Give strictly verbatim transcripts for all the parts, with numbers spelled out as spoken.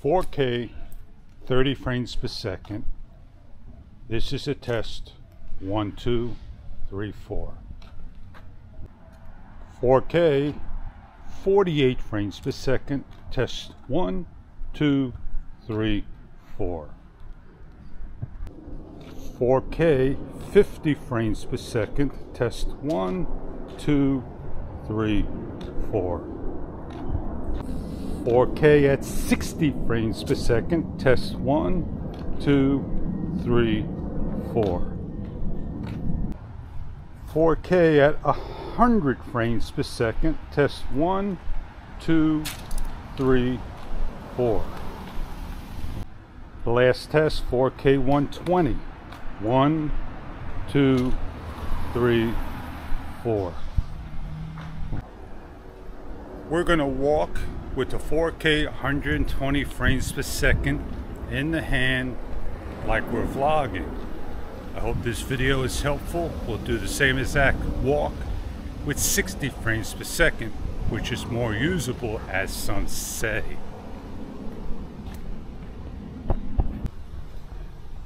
four K, thirty frames per second. This is a test. One, two, three, four. four K, forty-eight frames per second. Test one, two, three, four. four K, fifty frames per second. Test one, two, three, four. four K at sixty frames per second. Test one, two, three, four. four K at one hundred frames per second. Test one, two, three, four. The last test, four K one twenty. One, two, three, four. We're going to walk with the four K one hundred twenty frames per second in the hand like we're vlogging. I hope this video is helpful. We'll do the same exact walk with sixty frames per second, which is more usable, as some say.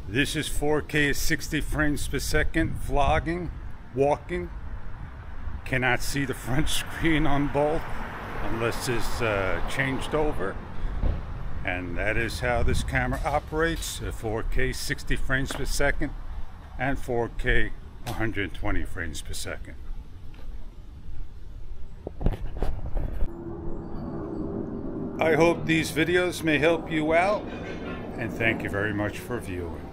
This is four K at sixty frames per second, vlogging, walking. Cannot see the front screen on both unless it's uh, changed over. And that is how this camera operates, at four K sixty frames per second and four K one hundred twenty frames per second. I hope these videos may help you out, and thank you very much for viewing.